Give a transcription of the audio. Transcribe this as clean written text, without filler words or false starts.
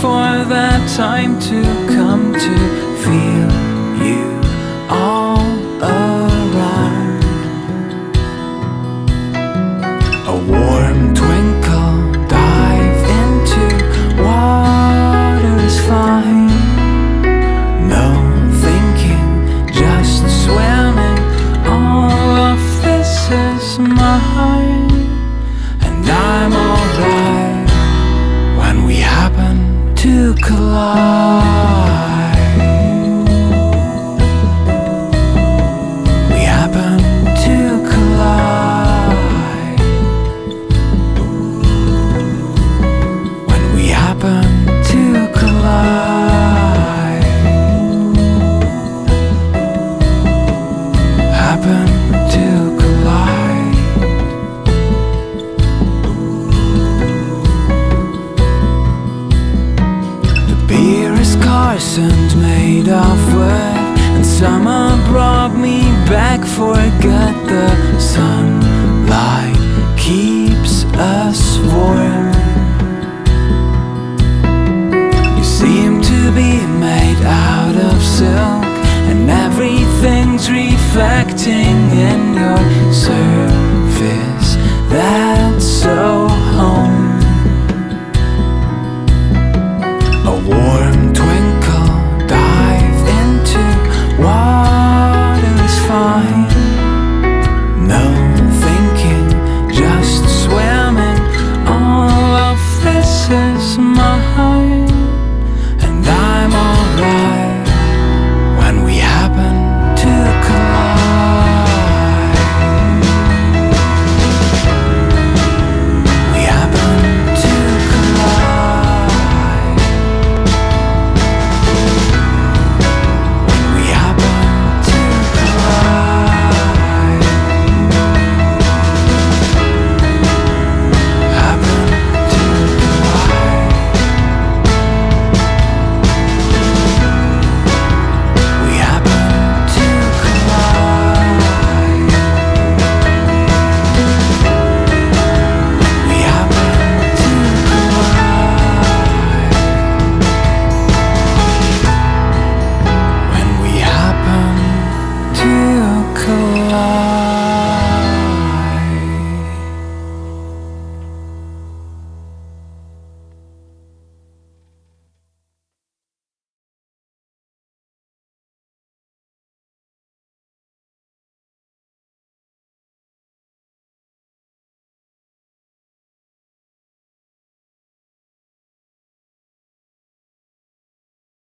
for that time to come to feel you all around. A warm twinkle, dive into water is fine. No thinking, just swimming. All of this is mine, and I'm alright to collide. We happen to collide. When we happen to collide, happen to and made of wood, and summer brought me back. Forget the sunlight keeps us warm. You seem to be made out of silk, and everything's reflecting in your surface.